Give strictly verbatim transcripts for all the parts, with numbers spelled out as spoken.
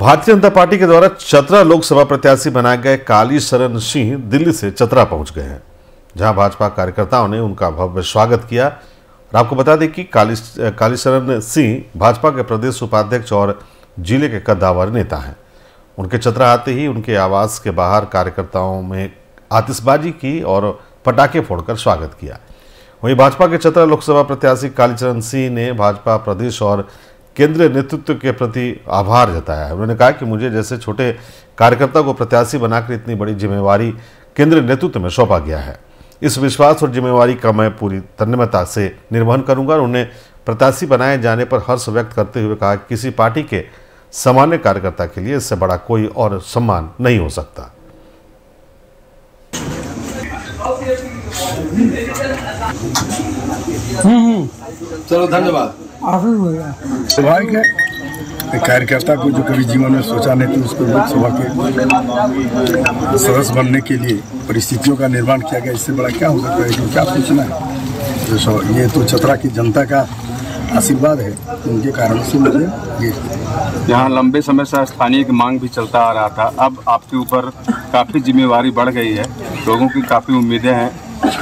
Bharatiya Janata party के द्वारा चतरा लोकसभा प्रत्याशी बनाए गए कालीचरण सिंह दिल्ली से चतरा पहुंच गए हैं, जहां भाजपा कार्यकर्ताओं ने उनका भव्य स्वागत किया। और आपको बता दें कि काली कालीचरण सिंह भाजपा के प्रदेश उपाध्यक्ष और जिले के कद्दावर नेता हैं। उनके चतरा आते ही उनके आवास के बाहर कार्यकर्ताओं में आतिशबाजी की और पटाखे फोड़कर स्वागत किया। वहीं भाजपा के चतरा लोकसभा प्रत्याशी कालीचरण सिंह ने भाजपा प्रदेश और केंद्रीय नेतृत्व के प्रति आभार जताया है। उन्होंने कहा कि मुझे जैसे छोटे कार्यकर्ता को प्रत्याशी बनाकर इतनी बड़ी जिम्मेवारी केंद्रीय नेतृत्व में सौंपा गया है, इस विश्वास और जिम्मेवारी का मैं पूरी तन्मयता से निर्वहन करूंगा। और उन्हें प्रत्याशी बनाए जाने पर हर्ष व्यक्त करते हुए कहा कि किसी पार्टी के सामान्य कार्यकर्ता के लिए इससे बड़ा कोई और सम्मान नहीं हो सकता। चलो धन्यवाद। स्वाभाविक है, कार्यकर्ता को जो कभी जीवन में सोचा नहीं था उसको लोकसभा के सदस्य बनने के लिए परिस्थितियों का निर्माण किया गया, इससे बड़ा क्या हो सकता है? क्या सोचना है? तो ये तो चतरा की जनता का आशीर्वाद है, उनके कारण से मुझे ये यहाँ लंबे समय से स्थानीय की मांग भी चलता आ रहा था। अब आपके ऊपर काफ़ी जिम्मेवारी बढ़ गई है, लोगों की काफ़ी उम्मीदें हैं,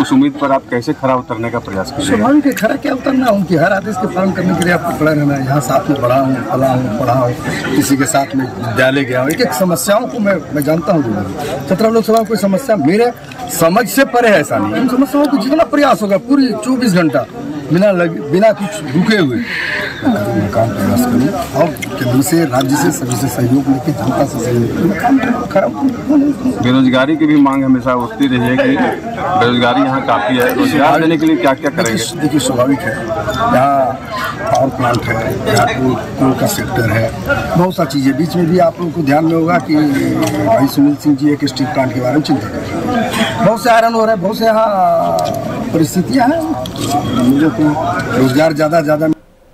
उस उम्मीद पर आप कैसे खरा उतरने का प्रयास कर रहे हैं? स्वाभाविक है, खरा क्या उतरना, उनकी हर आदेश के पालन करने के लिए आपको खड़ा रहना है। यहाँ साथ में बड़ा हूँ, पला हूँ, पढ़ा हूँ, किसी के साथ में विद्यालय गया हूँ, एक एक समस्याओं को मैं मैं जानता हूँ। चतरा लोकसभा कोई समस्या मेरे समझ से परे है, ऐसा नहीं। इन समस्याओं को जितना प्रयास होगा पूरी चौबीस घंटा बिना लगे बिना कुछ रुके हुए काम प्रयास करूँ और केंद्र से राज्य से सभी से सहयोग लेके जनता से सहयोग करूँ। बेरोजगारी की भी मांग हमेशा उठती रही है कि बेरोजगारी यहाँ काफ़ी है, रोजगार देने के लिए क्या क्या करेंगे? देखिए स्वाभाविक है, यहाँ पावर प्लांट है, यहाँ का सेक्टर है, बहुत सारी चीज़ें। बीच में भी आप लोगों को ध्यान में होगा कि भाई सुनील सिंह जी एक स्टील प्लांट के बारे में चिंता कर रहे हैं, बहुत से आयरन हो रहे हैं, बहुत से यहाँ परिस्थितियाँ हैं, मुझे रोजगार ज़्यादा ज़्यादा